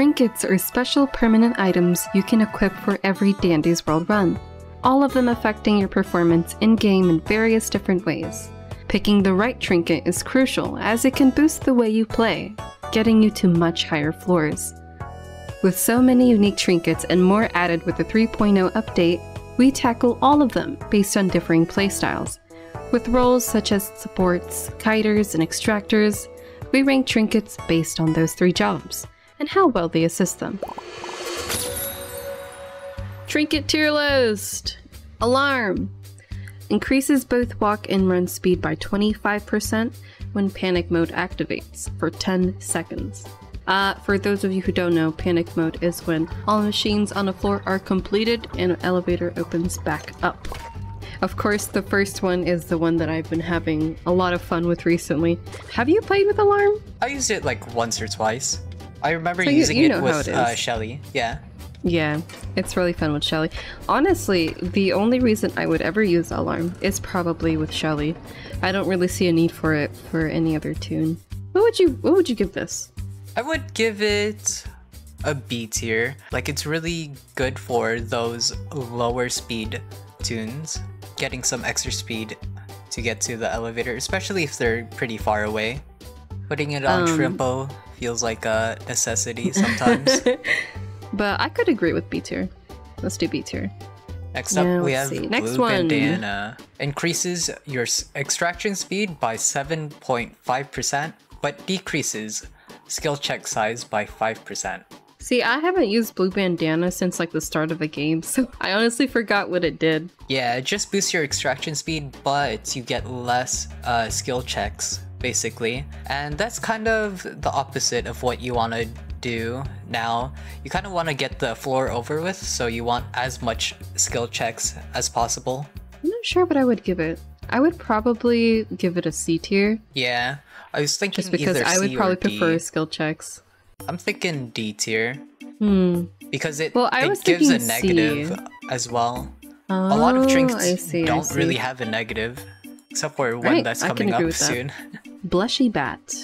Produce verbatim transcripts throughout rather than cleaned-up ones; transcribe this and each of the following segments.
trinkets are special permanent items you can equip for every Dandy's World run, all of them affecting your performance in-game in various different ways. Picking the right trinket is crucial as it can boost the way you play, getting you to much higher floors. With so many unique trinkets and more added with the three point oh update, we tackle all of them based on differing playstyles. With roles such as supports, kiters, and extractors, we rank trinkets based on those three jobs and how well they assist them. Trinket tier list! Alarm! Increases both walk and run speed by twenty-five percent when panic mode activates for ten seconds. Uh, for those of you who don't know, panic mode is when all machines on the floor are completed and an elevator opens back up. Of course, the first one is the one that I've been having a lot of fun with recently. Have you played with Alarm? I used it like once or twice. I remember so using you, you it with it uh, Shelly. Yeah. Yeah, it's really fun with Shelly. Honestly, the only reason I would ever use Alarm is probably with Shelly. I don't really see a need for it for any other tune. What would you What would you give this? I would give it a B tier. Like, it's really good for those lower speed tunes. Getting some extra speed to get to the elevator, especially if they're pretty far away. Putting it on um, Shrimpo feels like a necessity sometimes. But I could agree with B tier. Let's do B tier. Next up, yeah, we have see. Blue Next one. Bandana. Increases your extraction speed by seven point five percent, but decreases skill check size by five percent. See, I haven't used Blue Bandana since like the start of the game, so I honestly forgot what it did. Yeah, it just boosts your extraction speed, but you get less uh, skill checks, basically. And that's kind of the opposite of what you want to do now. You kind of want to get the floor over with, so you want as much skill checks as possible. I'm not sure what I would give it. I would probably give it a C tier. Yeah, I was thinking just because either I would C probably prefer skill checks. I'm thinking D tier. Hmm. Because it, well, I it was gives a negative C. as well. Oh, a lot of trinkets I see, don't I really have a negative, except for one right, that's coming up soon. That. Blushy Bat.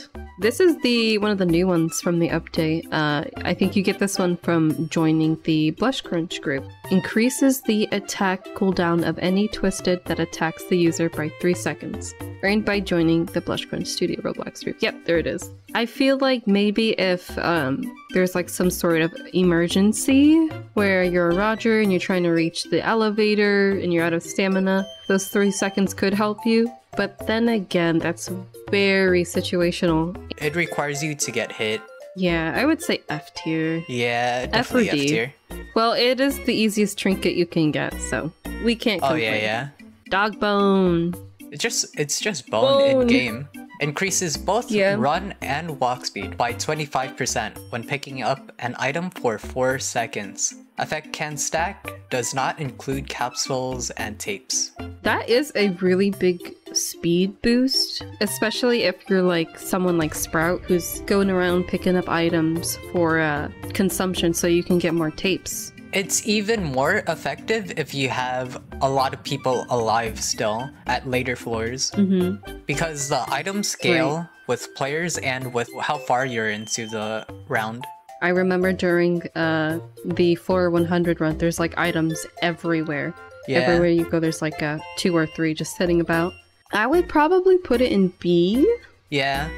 This is the one of the new ones from the update. Uh, I think you get this one from joining the Blush Crunch group. Increases the attack cooldown of any twisted that attacks the user by three seconds. Earned by joining the Blush Crunch Studio Roblox group. Yep, there it is. I feel like maybe if um, there's like some sort of emergency where you're a Roger and you're trying to reach the elevator and you're out of stamina, those three seconds could help you. But then again, that's very situational. It requires you to get hit. Yeah, I would say F tier. Yeah, definitely F, F tier. Well, it is the easiest trinket you can get, so we can't complain. Oh yeah, yeah. Dog Bone. It's just it's just bone, bone. in game. Increases both yeah. run and walk speed by twenty-five percent when picking up an item for four seconds. Effect can stack, does not include capsules and tapes. That is a really big speed boost, especially if you're like someone like Sprout who's going around picking up items for uh, consumption so you can get more tapes. It's even more effective if you have a lot of people alive still at later floors, mm-hmm. because the items scale right. with players and with how far you're into the round. I remember during uh, the floor one hundred run, there's like items everywhere. Yeah. Everywhere you go, there's like a two or three just sitting about. I would probably put it in B. Yeah.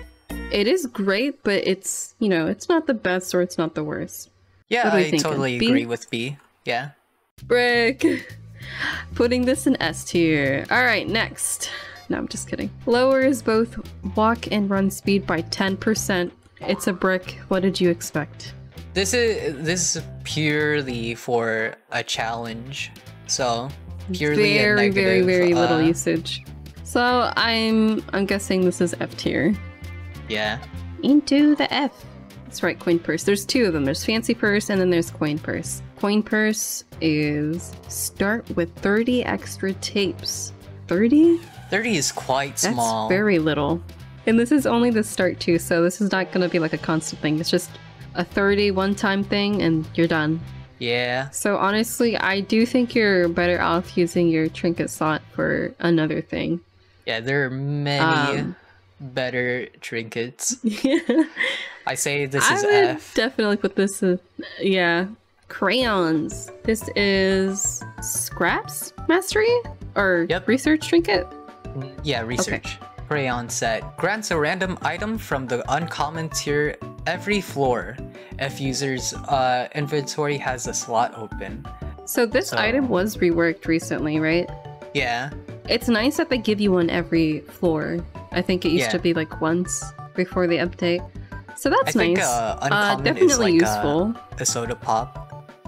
It is great, but it's, you know, it's not the best or it's not the worst. Yeah, I thinking? totally B? agree with B. Yeah. Brick. Putting this in S tier. All right, next. No, I'm just kidding. Lowers both walk and run speed by ten percent. It's a brick. What did you expect? This is this is purely for a challenge. So, purely very, a negative. Very, very, very uh, little usage. So, I'm I'm guessing this is F tier. Yeah. Into the F. That's right, Coin Purse. There's two of them. There's Fancy Purse and then there's Coin Purse. Coin Purse is start with thirty extra tapes. thirty? thirty is quite small. That's very little. And this is only the start too, so this is not going to be like a constant thing. It's just a thirty one-time thing and you're done. Yeah. So honestly, I do think you're better off using your trinket slot for another thing. Yeah, there are many um, better trinkets. Yeah. I say this is I would F. Definitely put this in. Yeah. Crayons. This is Scraps Mastery? Or yep. Research Trinket? Yeah, Research. Okay. Crayon Set. Grants a random item from the uncommon tier every floor if user's uh, inventory has a slot open. So this so. item was reworked recently, right? Yeah. It's nice that they give you one every floor. I think it used yeah. to be like once before the update. So that's I nice. I think uh, uncommon uh, definitely is like useful. A, a soda pop.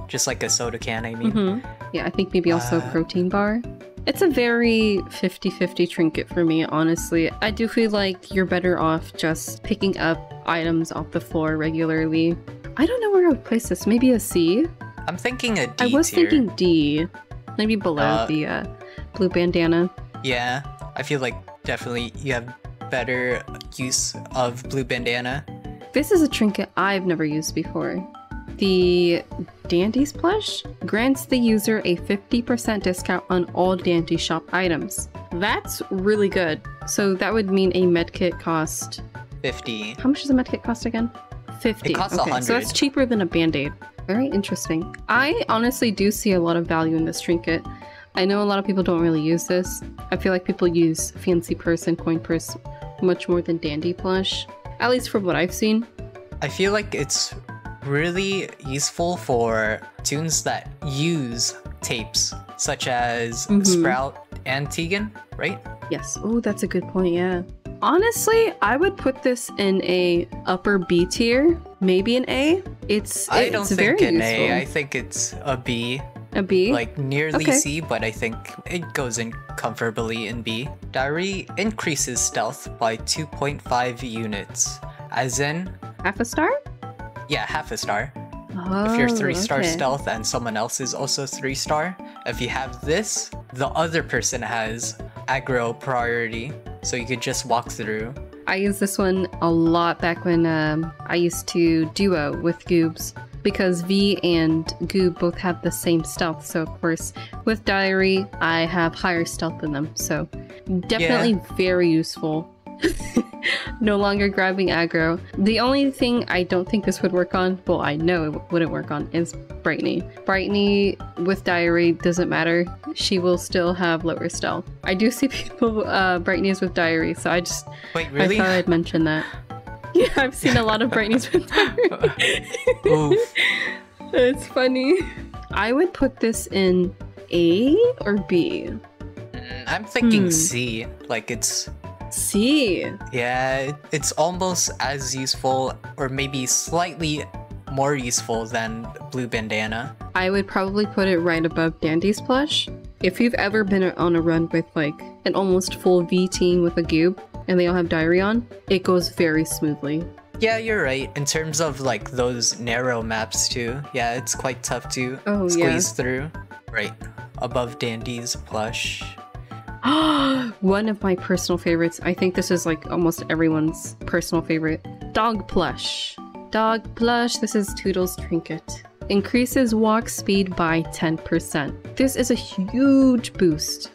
Just like a soda can, I mean. Mm-hmm. Yeah, I think maybe also uh, a protein bar. It's a very fifty fifty trinket for me, honestly. I do feel like you're better off just picking up items off the floor regularly. I don't know where I would place this. Maybe a C? I'm thinking a D tier. I was tier. thinking D. Maybe below uh, the uh, blue bandana. Yeah, I feel like definitely you have better use of blue bandana. This is a trinket I've never used before. The Dandy's Plush grants the user a fifty percent discount on all Dandy shop items. That's really good. So that would mean a medkit cost... fifty. How much does a medkit cost again? fifty. It costs okay, one hundred. So that's cheaper than a Band-Aid. Very interesting. I honestly do see a lot of value in this trinket. I know a lot of people don't really use this. I feel like people use Fancy Purse and Coin Purse much more than Dandy Plush. At least from what I've seen. I feel like it's really useful for tunes that use tapes, such as mm-hmm. Sprout and Tegan, right? Yes. Oh, that's a good point, yeah. Honestly, I would put this in a upper B tier, maybe an A. It's, it's I don't think an useful. A, I think it's a B. A B? Like nearly okay. C, but I think it goes in comfortably in B. Diary increases stealth by two point five units, as in... Half a star? Yeah, half a star. Oh, if you're three star okay. stealth and someone else is also three star, if you have this, the other person has aggro priority, so you could just walk through. I used this one a lot back when um, I used to duo with Goobs, because Vee and Goob both have the same stealth, so of course with Diary, I have higher stealth than them, so definitely yeah. very useful. No longer grabbing aggro. The only thing I don't think this would work on, well, I know it wouldn't work on, is Brightney. Brightney with Diary doesn't matter. She will still have lower stealth. I do see people uh, Brightneys with Diary, so I just Wait, really? I thought I'd mention that. Yeah, I've seen a lot of Brightneys with Diary. Oof. It's funny. I would put this in A or B. I'm thinking hmm. C. Like it's... C. Yeah, it's almost as useful, or maybe slightly more useful than Blue Bandana. I would probably put it right above Dandy's Plush. If you've ever been on a run with like an almost full Vee team with a Goob, and they all have Diary on, it goes very smoothly. Yeah, you're right. In terms of like those narrow maps too, yeah, it's quite tough to oh, squeeze yeah. through. Right, above Dandy's Plush. One of my personal favorites. I think this is like almost everyone's personal favorite. Dog Plush. Dog Plush. This is Toodle's trinket. Increases walk speed by ten percent. This is a huge boost.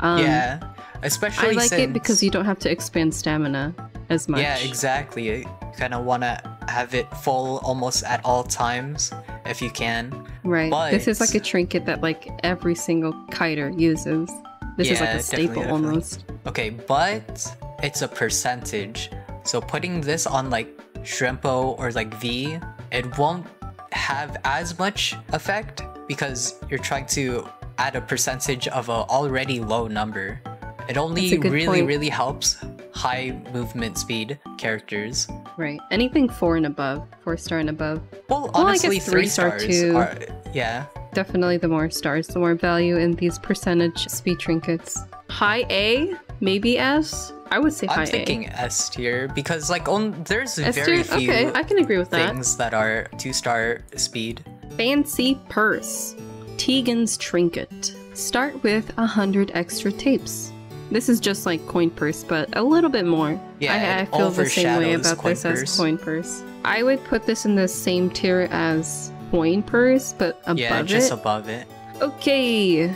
Um, yeah, especially I like since... it because you don't have to expand stamina as much. Yeah, exactly. You kind of want to have it full almost at all times if you can. Right. But... this is like a trinket that like every single kiter uses. This yeah, is like a staple definitely, definitely. almost. Okay, but it's a percentage. So putting this on like Shrimpo or like Vee, it won't have as much effect because you're trying to add a percentage of an already low number. It only really, point. really helps high movement speed characters. Right. Anything four and above, four star and above. Well, well honestly, I guess three, three star stars two. Are, yeah. Definitely the more stars, the more value in these percentage speed trinkets. High A? Maybe S? I would say high A. I'm thinking S tier because like on, there's S very tier? few okay, I can agree with that. things that are two star speed. Fancy Purse. Tegan's trinket. Start with one hundred extra tapes. This is just like Coin Purse, but a little bit more. Yeah, I, I feel the same way about this as Coin Purse. I would put this in the same tier as... Coin Purse, but above it? Yeah, just it. above it. Okay.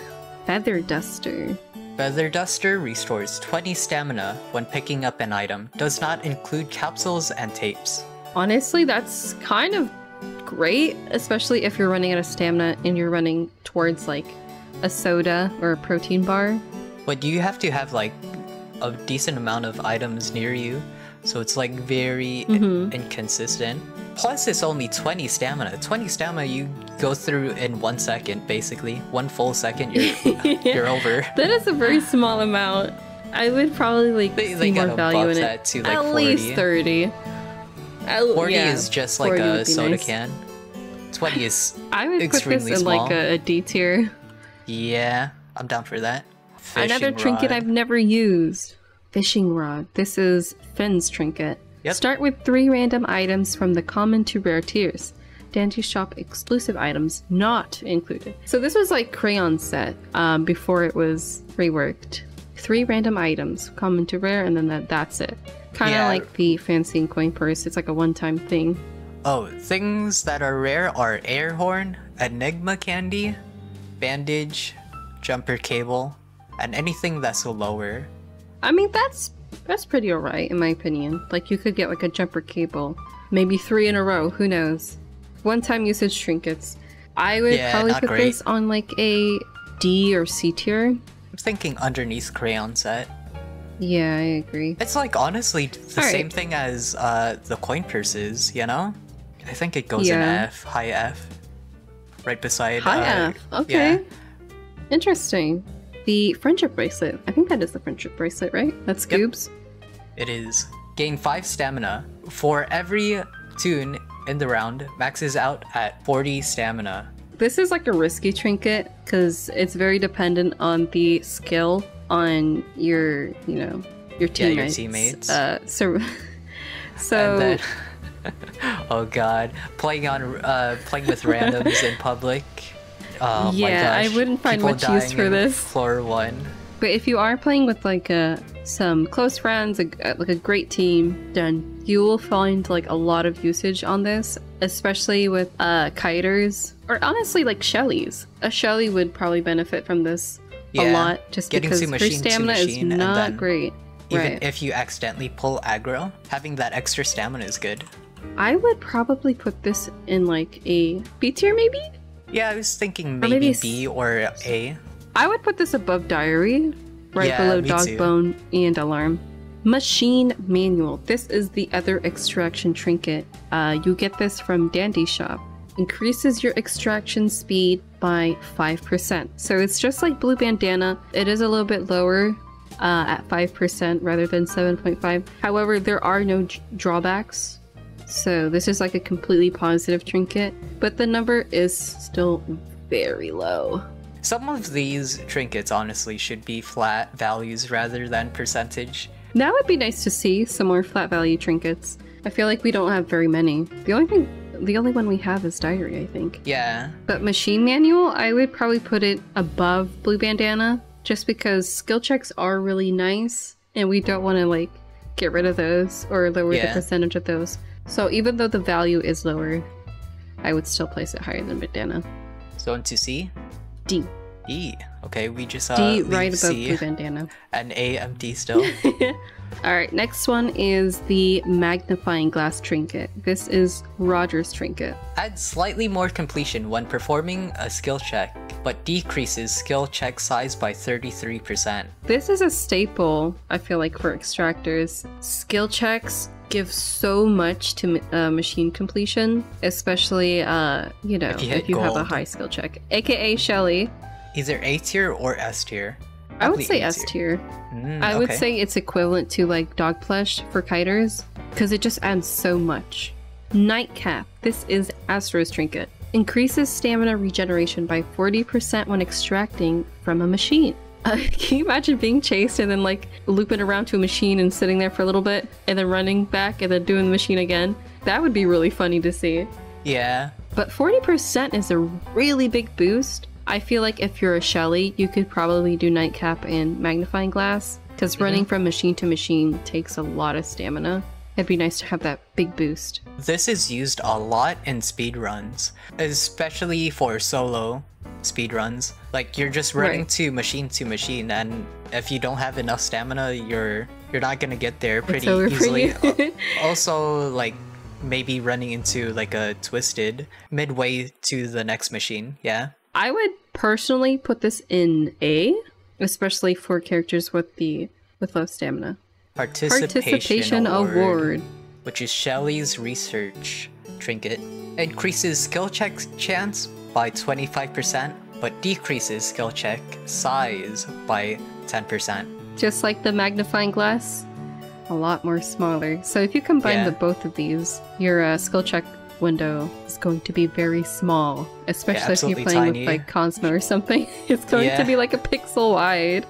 Feather Duster. Feather Duster restores twenty stamina when picking up an item, does not include capsules and tapes. Honestly, that's kind of great, especially if you're running out of stamina and you're running towards like a soda or a protein bar. But you have to have like a decent amount of items near you, so it's like very mm-hmm. inconsistent. Plus it's only twenty stamina. twenty stamina you go through in one second, basically. One full second, you're, you're over. That is a very small amount. I would probably like they, see they more value in it. To like At forty. Least thirty. I'll, forty yeah, is just like a soda nice. Can. twenty is I would extremely put this in small. Like a, a D tier. Yeah, I'm down for that. Fishing Another rod. Trinket I've never used. Fishing rod. This is Finn's trinket. Yep. Start with three random items from the common to rare tiers. Dandy Shop exclusive items not included. So this was like Crayon Set um, before it was reworked. Three random items, common to rare, and then that, that's it. Kind of yeah. like the Fancy and Coin Purse. It's like a one-time thing. Oh, things that are rare are Air Horn, Enigma Candy, Bandage, Jumper Cable, and anything that's lower. I mean, that's that's pretty alright in my opinion. Like you could get like a jumper cable, maybe three in a row. Who knows? One-time usage trinkets. I would yeah, probably put great. This on like a D or C tier. I'm thinking underneath Crayon Set. Yeah, I agree. It's like honestly the All same right. thing as uh, the Coin Purses. You know, I think it goes yeah. in F, high F, right beside. High uh, F. Okay. Yeah. Interesting. The Friendship Bracelet. I think that is the Friendship Bracelet, right? That's Goobs. Yep. It is. Gain five stamina. For every tune in the round, maxes out at forty stamina. This is like a risky trinket because it's very dependent on the skill on your, you know, your teammates. Yeah, your teammates. Uh, so... so and then, oh god. Playing on, uh, playing with randoms in public. Oh, yeah, my gosh. I wouldn't find People much use for this. Floor one. But if you are playing with like a some close friends, a, like a great team, then you will find like a lot of usage on this, especially with uh, kiters or honestly like Shellys. A Shelly would probably benefit from this yeah. a lot, just Getting because her stamina is not great. Even right. if you accidentally pull aggro, having that extra stamina is good. I would probably put this in like a B tier, maybe. Yeah, I was thinking maybe, or maybe B or A. I would put this above Diary, right yeah, below Dog too. Bone and Alarm. Machine Manual. This is the other extraction trinket. Uh, you get this from Dandy Shop. Increases your extraction speed by five percent. So it's just like Blue Bandana. It is a little bit lower uh, at five percent rather than seven point five. However, there are no drawbacks. So this is like a completely positive trinket, but the number is still very low. Some of these trinkets honestly should be flat values rather than percentage. That would be nice to see some more flat value trinkets. I feel like we don't have very many. The only thing, the only one we have is Diary, I think. Yeah. But Machine Manual, I would probably put it above Blue Bandana just because skill checks are really nice and we don't want to like get rid of those or lower yeah. the percentage of those. So even though the value is lower, I would still place it higher than Bandana. So into C? D. E. Okay, we just uh, D right above C. Blue Bandana. And A empty still. Alright, next one is the Magnifying Glass trinket. This is Roger's trinket. Adds slightly more completion when performing a skill check, but decreases skill check size by thirty-three percent. This is a staple, I feel like, for extractors. Skill checks give so much to uh, machine completion, especially, uh, you know, if you, if you have a high skill check. A K A Shelly. Either A tier or S tier. I would say S tier. Mm, I okay. would say it's equivalent to like Dog Plush for kiters because it just adds so much. Nightcap. This is Astro's trinket. Increases stamina regeneration by forty percent when extracting from a machine. Uh, can you imagine being chased and then like looping around to a machine and sitting there for a little bit and then running back and then doing the machine again? That would be really funny to see. Yeah. But forty percent is a really big boost. I feel like if you're a Shelly, you could probably do Nightcap and Magnifying Glass because mm-hmm. running from machine to machine takes a lot of stamina. It'd be nice to have that big boost. This is used a lot in speedruns, especially for solo. speedruns. Like, you're just running right. to machine to machine, and if you don't have enough stamina, you're you're not gonna get there pretty easily. Also, like, maybe running into like a twisted midway to the next machine. Yeah, I would personally put this in A, especially for characters with the with low stamina. Participation, Participation award, award, which is Shelly's research trinket, increases skill check chance by twenty-five percent, but decreases skill check size by ten percent. Just like the magnifying glass, a lot more smaller. So if you combine yeah. the both of these, your uh, skill check window is going to be very small, especially yeah, if you're playing tiny. with like Cosmo or something. It's going yeah. to be like a pixel wide.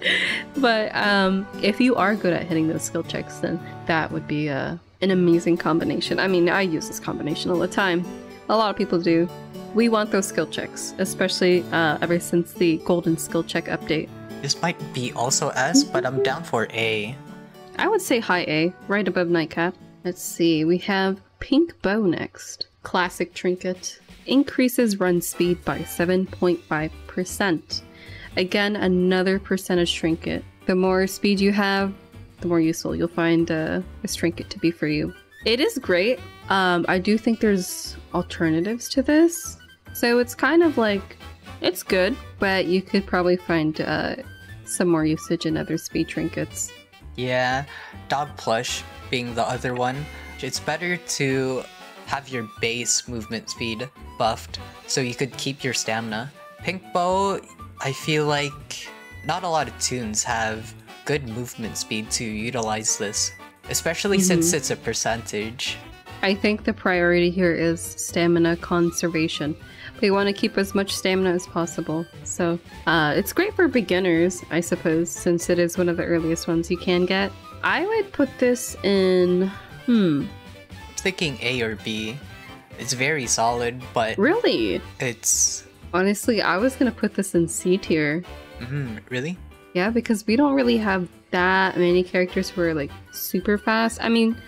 But um, if you are good at hitting those skill checks, then that would be a, an amazing combination. I mean, I use this combination all the time. A lot of people do. We want those skill checks, especially uh, ever since the golden skill check update. This might be also S, but I'm down for A. I would say high A, right above Nightcap. Let's see, we have Pink Bow next. Classic trinket, increases run speed by seven point five percent. Again, another percentage trinket. The more speed you have, the more useful you'll find uh, this trinket to be for you. It is great. Um, I do think there's alternatives to this. So it's kind of like, it's good, but you could probably find uh, some more usage in other speed trinkets. Yeah, Dog Plush being the other one. It's better to have your base movement speed buffed so you could keep your stamina. Pink Bow, I feel like not a lot of toons have good movement speed to utilize this, especially mm-hmm. since it's a percentage. I think the priority here is stamina conservation. We want to keep as much stamina as possible. So uh, it's great for beginners, I suppose, since it is one of the earliest ones you can get. I would put this in... Hmm. I'm thinking A or B. It's very solid, but... Really? It's... Honestly, I was going to put this in C tier. Mm-hmm. Really? Yeah, because we don't really have that many characters who are, like, super fast. I mean...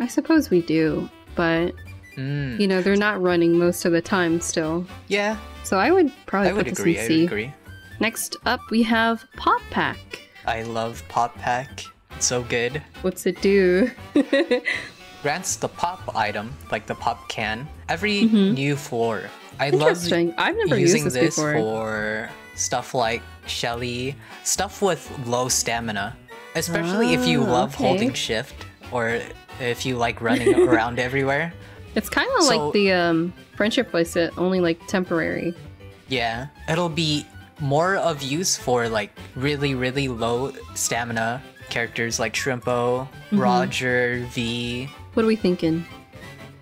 I suppose we do, but, mm. you know, they're not running most of the time still. Yeah. So I would probably I put would this agree, in C. I would agree. Next up, we have Pop Pack. I love Pop Pack. It's so good. What's it do? Grants the pop item, like the pop can, every mm-hmm. new floor. I love I've never using used this, this for stuff like Shelly, stuff with low stamina, especially oh, if you love okay. holding shift or... if you like running around everywhere. It's kind of so, like the um, Friendship Bracelet, only like temporary. Yeah, it'll be more of use for like really, really low stamina characters like Shrimpo, mm-hmm. Roger, Vee. What are we thinking?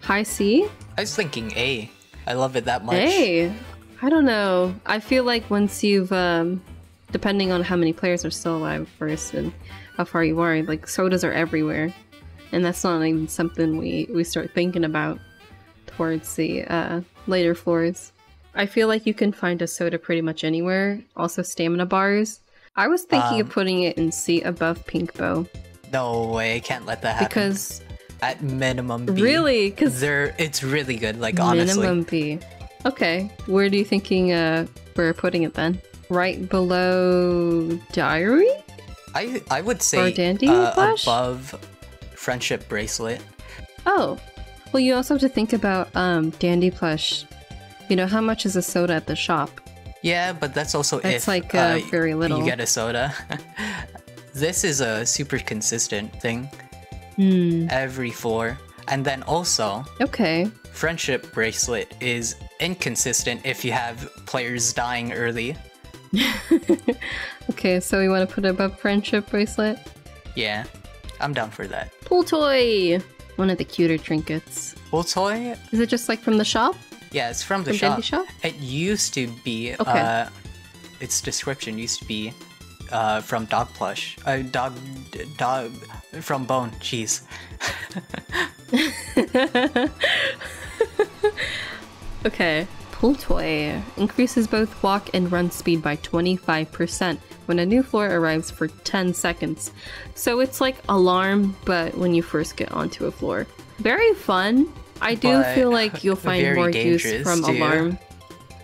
High C? I was thinking A. I love it that much. A? I don't know. I feel like once you've, um, depending on how many players are still alive first and how far you are, like sodas are everywhere. And that's not even something we, we start thinking about towards the uh, later floors. I feel like you can find a soda pretty much anywhere. Also stamina bars. I was thinking um, of putting it in C above Pink Bow. No way, I can't let that happen. Because... At minimum B. Really? Because... It's really good, like honestly. Minimum B. Okay, where do you thinking uh, we're putting it then? Right below Diary? I, I would say or Dandy uh, Plush? above... Friendship Bracelet. Oh, well, you also have to think about um, Dandy Plush. You know, how much is a soda at the shop? Yeah, but that's also that's if like, uh, uh, very little. You get a soda. This is a super consistent thing. Mm. Every four. And then also, okay. Friendship Bracelet is inconsistent if you have players dying early. Okay, so we want to put it above Friendship Bracelet? Yeah. I'm down for that. Pool Toy! One of the cuter trinkets. Pool Toy? Is it just like from the shop? Yeah, it's from the from shop. Dandy shop. It used to be, okay. uh, its description used to be uh, from Dog Plush. Uh, dog, dog, from Bone, jeez. Okay, Pool Toy increases both walk and run speed by twenty-five percent. When a new floor arrives for ten seconds. So it's like Alarm, but when you first get onto a floor. Very fun. I do but feel like you'll find more use from too. Alarm.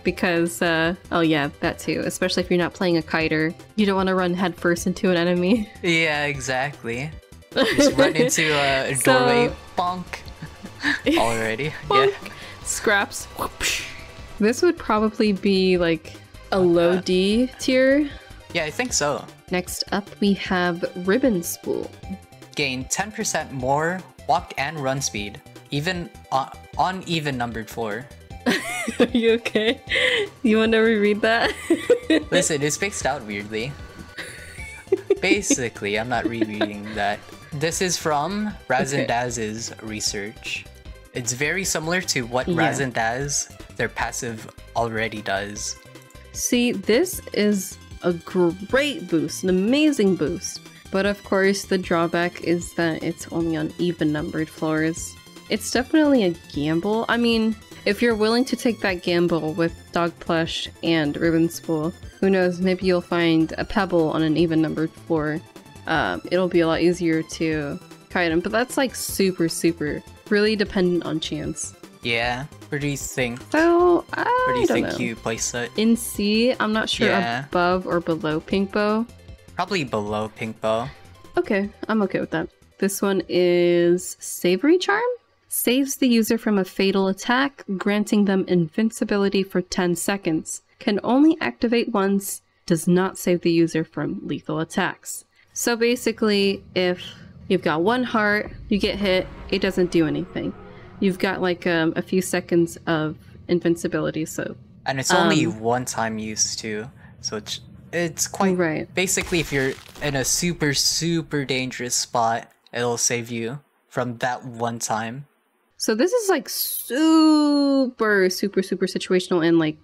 because, uh, oh yeah, that too. Especially if you're not playing a kiter. You don't want to run headfirst into an enemy. Yeah, exactly. Just run into a doorway, so... bonk. Already, bonk. Yeah. Scraps. Whoopsh. This would probably be like a low D tier. Yeah, I think so. Next up, we have Ribbon Spool. Gain ten percent more walk and run speed, even on, on even numbered floor. Are you okay? You want to reread that? Listen, it's spaced out weirdly. Basically, I'm not rereading that. This is from Raz and Daz's research. It's very similar to what yeah. Raz and Daz, their passive, already does. See, this is a great boost, an amazing boost. But of course, the drawback is that it's only on even numbered floors. It's definitely a gamble. I mean, if you're willing to take that gamble with Dog Plush and Ribbon Spool, who knows, maybe you'll find a pebble on an even numbered floor. Um, it'll be a lot easier to kite them, but that's like super, super, really dependent on chance. Yeah, where do you think? So, I Where do you don't think know. you place it? In C, I'm not sure yeah. above or below Pink Bow. Probably below Pink Bow. Okay, I'm okay with that. This one is Savory Charm. Saves the user from a fatal attack, granting them invincibility for ten seconds. Can only activate once, does not save the user from lethal attacks. So basically, if you've got one heart, you get hit, it doesn't do anything. You've got like um, a few seconds of invincibility, so... And it's um, only one time use too, so it's, it's quite... Right. Basically, if you're in a super, super dangerous spot, it'll save you from that one time. So this is like super, super, super situational and like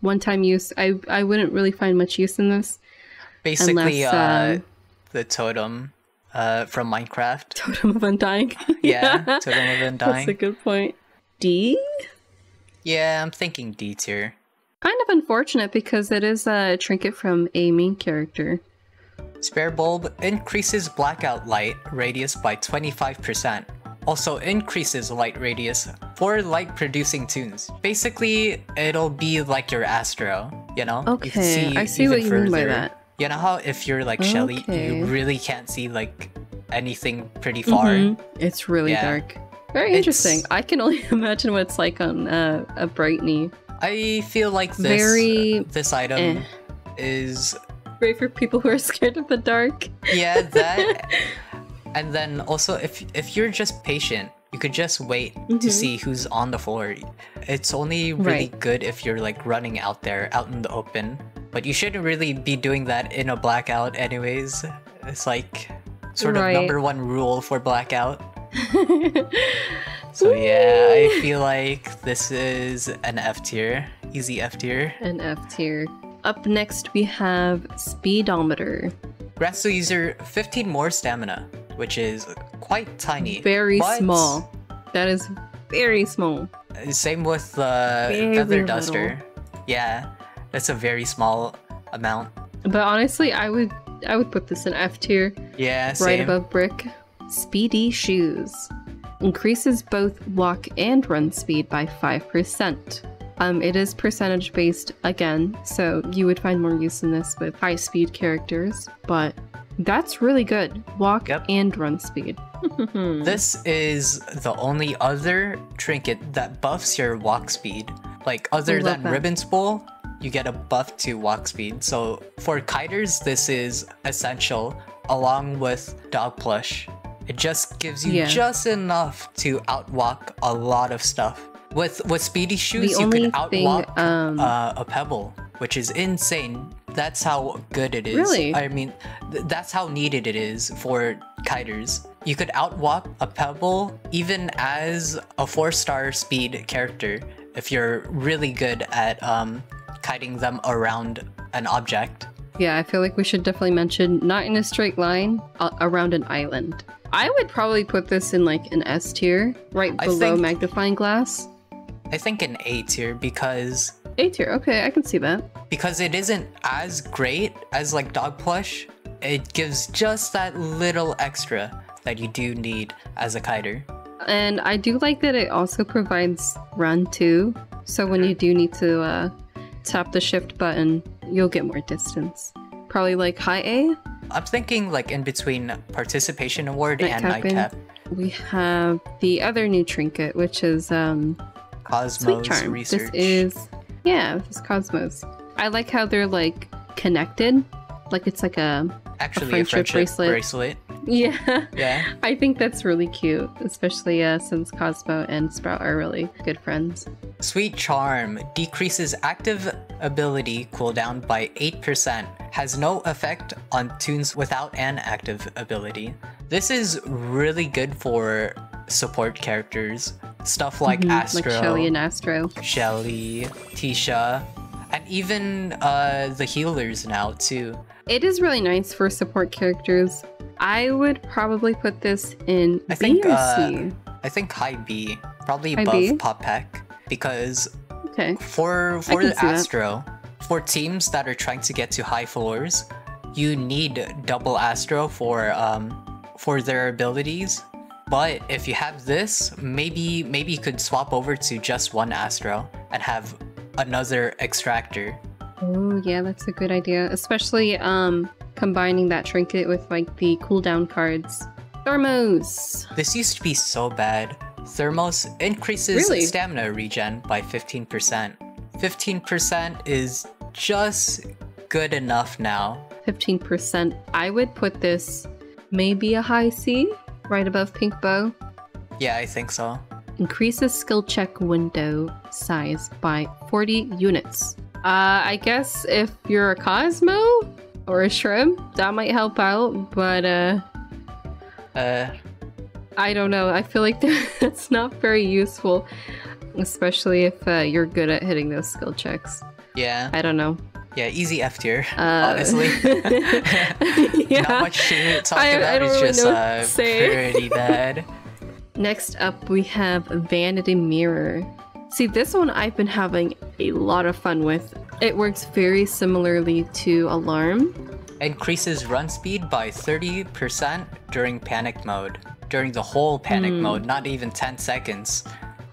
one-time use. I, I wouldn't really find much use in this. Basically, unless, uh... Um, the totem uh, from Minecraft. Totem of Undying. yeah, yeah, Totem of Undying. That's a good point. D? Yeah, I'm thinking D tier. Kind of unfortunate because it is a trinket from a main character. Spare Bulb increases blackout light radius by twenty-five percent. Also increases light radius for light producing tunes. Basically, it'll be like your Astro, you know? Okay, you can see I see what you further. mean by that. You know how if you're like Shelly, okay. you really can't see like anything pretty far? Mm-hmm. It's really yeah. dark. Very it's... interesting. I can only imagine what it's like on uh, a Brightney. I feel like this, Very... uh, this item eh. is... Great for people who are scared of the dark. Yeah, that. And then also, if, if you're just patient, you could just wait mm-hmm. to see who's on the floor. It's only really right. good if you're like running out there, out in the open. But you shouldn't really be doing that in a blackout anyways. It's like sort of right. number one rule for blackout. So yeah, I feel like this is an F tier. Easy F tier. An F tier. Up next we have Speedometer. Grants the user fifteen more stamina, which is quite tiny. Very but... small. That is very small. Same with the very Feather Duster. Little. Yeah. That's a very small amount. But honestly, I would I would put this in F tier. Yeah, right same. above Brick. Speedy Shoes. Increases both walk and run speed by five percent. Um, it is percentage based again, so you would find more use in this with high speed characters, but that's really good. Walk yep. and run speed. This is the only other trinket that buffs your walk speed. Like other I than Ribbon Spool, you get a buff to walk speed. So for kiters, this is essential along with Dog Plush. It just gives you yeah. just enough to outwalk a lot of stuff. With with Speedy Shoes, the you can outwalk um... uh, a pebble, which is insane. That's how good it is. Really? I mean, th that's how needed it is for kiters. You could outwalk a pebble even as a four-star speed character if you're really good at um, kiting them around an object. Yeah, I feel like we should definitely mention not in a straight line, uh, around an island. I would probably put this in like an S tier, right I below think, Magnifying Glass. I think an A tier because... A tier, okay, I can see that. Because it isn't as great as like Dog Plush. It gives just that little extra that you do need as a kiter. And I do like that it also provides run too. So when you do need to... Uh, tap the shift button, you'll get more distance. Probably like high A? I'm thinking like in between Participation Award and Nightcap. We have the other new trinket, which is um, Cosmo's Sweet Charm. Research. This is, yeah, this is Cosmo's. I like how they're like connected. Like it's like a, Actually, a friendship, a friendship bracelet. bracelet. Yeah. Yeah. I think that's really cute, especially uh, since Cosmo and Sprout are really good friends. Sweet Charm decreases active ability cooldown by eight percent. Has no effect on tunes without an active ability. This is really good for support characters. Stuff like mm-hmm, Astro. Like Shelly and Astro. Shelly, Tisha, and even uh, the healers now too. It is really nice for support characters. I would probably put this in I B think, or C? Uh, I think high B, probably high above B? Pop Pack, because okay. for, for the Astro, that. for teams that are trying to get to high floors, you need double Astro for um for their abilities. But if you have this, maybe maybe you could swap over to just one Astro and have another extractor. Oh yeah, that's a good idea, especially um combining that trinket with like the cooldown cards. Thermos! This used to be so bad. Thermos increases really? stamina regen by fifteen percent. fifteen percent is just good enough now. fifteen percent. I would put this maybe a high C, right above Pink Bow. Yeah, I think so. Increases skill check window size by forty units. Uh, I guess if you're a Cosmo or a Shrimp, that might help out, but uh... Uh... I don't know, I feel like that's not very useful. Especially if uh, you're good at hitting those skill checks. Yeah. I don't know. Yeah, easy F tier, uh, honestly. Yeah. Not much to talk I, about, I don't it's really just uh, pretty bad. Next up, we have Vanity Mirror. See, this one I've been having a lot of fun with. It works very similarly to Alarm. Increases run speed by thirty percent during panic mode. During the whole panic mm. mode, not even ten seconds.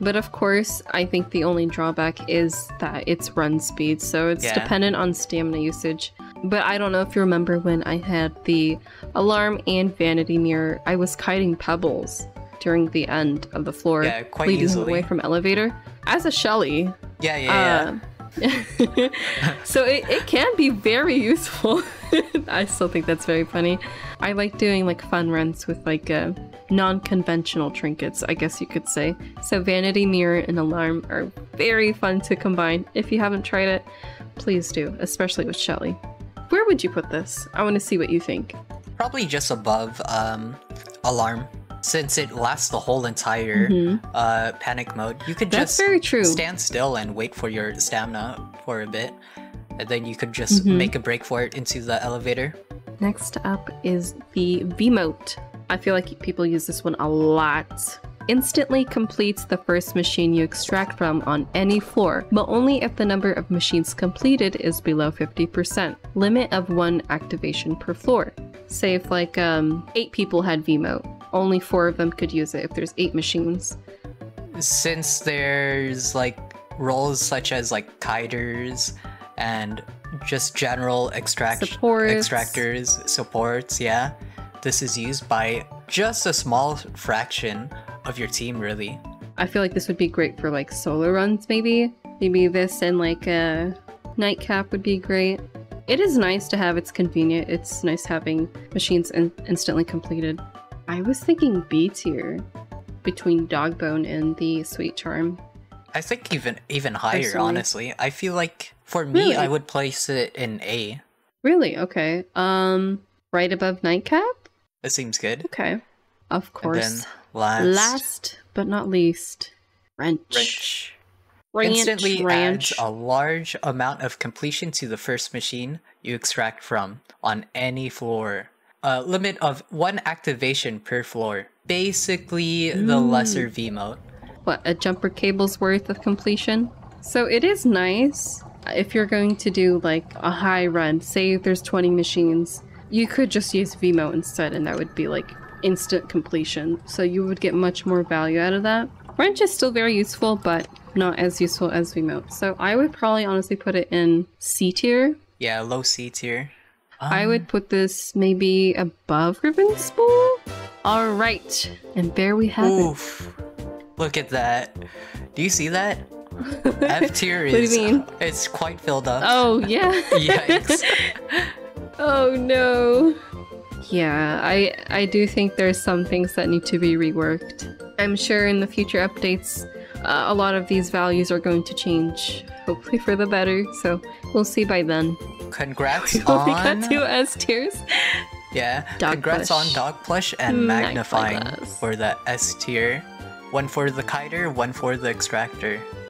But of course, I think the only drawback is that it's run speed, so it's yeah. dependent on stamina usage. But I don't know if you remember when I had the Alarm and Vanity Mirror, I was kiting pebbles during the end of the floor, yeah, quite leading easily. away from elevator. As a Shelly. Yeah, yeah, yeah. Uh, so it, it can be very useful. I still think that's very funny. I like doing like fun runs with like a non-conventional trinkets, I guess you could say. So Vanity Mirror and Alarm are very fun to combine. If you haven't tried it, please do, especially with Shelly. Where would you put this? I want to see what you think. Probably just above um, Alarm, since it lasts the whole entire mm-hmm. uh, panic mode. You could That's just very true. stand still and wait for your stamina for a bit, and then you could just mm-hmm. make a break for it into the elevator. Next up is the Vee-mote. I feel like people use this one a lot. Instantly completes the first machine you extract from on any floor, but only if the number of machines completed is below fifty percent. Limit of one activation per floor. Say if like um, eight people had Vee-mote, only four of them could use it if there's eight machines. Since there's like roles such as like kiters and just general extract supports. extractors, supports, yeah. This is used by just a small fraction of your team, really. I feel like this would be great for like solo runs, maybe. Maybe this and like a Nightcap would be great. It is nice to have, it's convenient. It's nice having machines in instantly completed. I was thinking B tier between Dog Bone and the Sweet Charm. I think even even higher, Personally. honestly. I feel like for me, really? I would place it in A. Really? Okay. Um, right above Nightcap? It seems good. Okay. Of course. Last. last but not least, Wrench. Wrench. Wrench. Instantly Wrench. adds a large amount of completion to the first machine you extract from on any floor. A limit of one activation per floor. Basically mm. the lesser Vee-mote. What, a jumper cable's worth of completion? So it is nice if you're going to do like a high run. Say there's twenty machines. You could just use Vee-mote instead, and that would be like instant completion. So you would get much more value out of that. Wrench is still very useful, but not as useful as Vee-mote. So I would probably honestly put it in C tier. Yeah, low C tier. Um, I would put this maybe above Ribbon Spool. All right, and there we have oof. it. Look at that. Do you see that? F tier is. What do you mean? Uh, it's quite filled up. Oh yeah. Yikes. Oh no. Yeah, I I do think there's some things that need to be reworked. I'm sure in the future updates, uh, a lot of these values are going to change, hopefully for the better. So we'll see by then. Congrats we on. We only got two S tiers. Yeah. Dog Congrats plush. on Dog Plush and Magnifying Glass for the S tier. One for the kiter, one for the extractor.